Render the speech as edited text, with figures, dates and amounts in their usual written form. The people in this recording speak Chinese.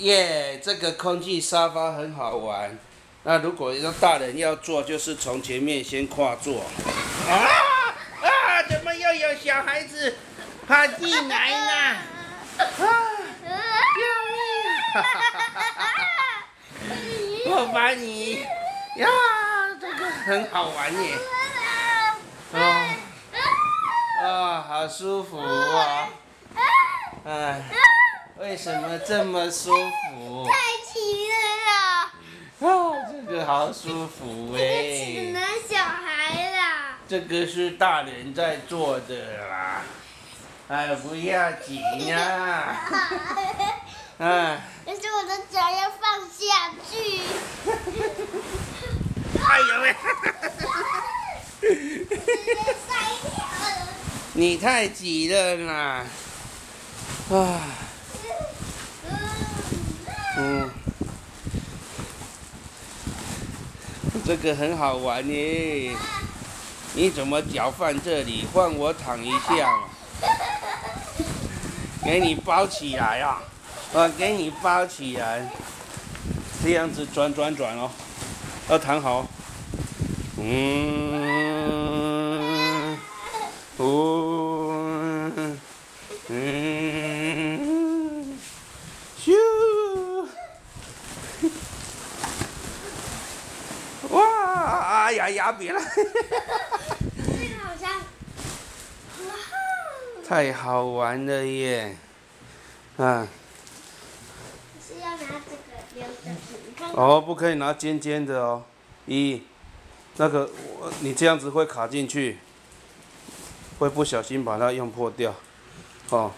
耶，这个空气沙发很好玩。那如果说大人要坐，就是从前面先跨坐。怎么又有小孩子爬进来啦？救命！我把你呀，这个很好玩耶。好舒服啊！哎，为什么这么舒服？太奇了！这个好舒服哎！这个只能小孩啦。这个是大人在做的啦，哎，不要紧呀。哎，可是我的脚要放下去。哎呦喂！你太挤了啦！啊，这个很好玩耶！你怎么脚放这里？换我躺一下嘛，给你包起来啊！我给你包起来，这样子转转转哦，要躺好。咻！哇！哎呀呀，别了！这个好像，哇！太好玩了耶！啊！是要拿这个留着你看。哦，不可以拿尖尖的哦。一，那个你这样子会卡进去。会不小心把它用破掉，哦。